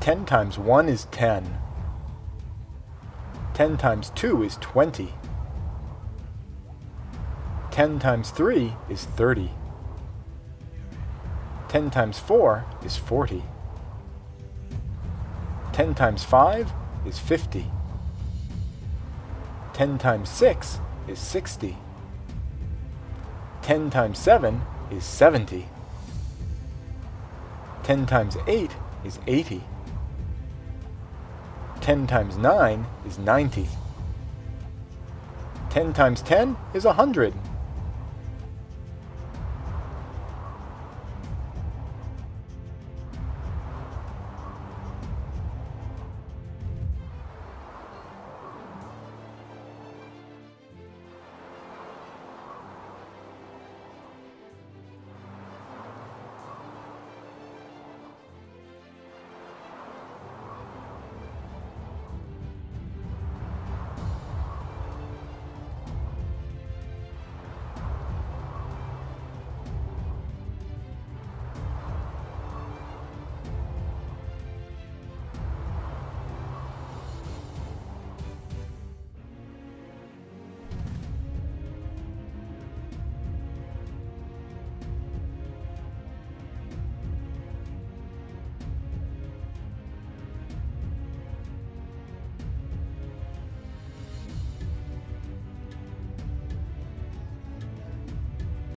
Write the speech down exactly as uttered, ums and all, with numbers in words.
ten times one is ten. ten times two is twenty. ten times three is thirty. ten times four is forty. ten times five is fifty. ten times six is sixty. ten times seven is seventy. ten times eight is eighty. ten times nine is ninety. ten times ten is a hundred.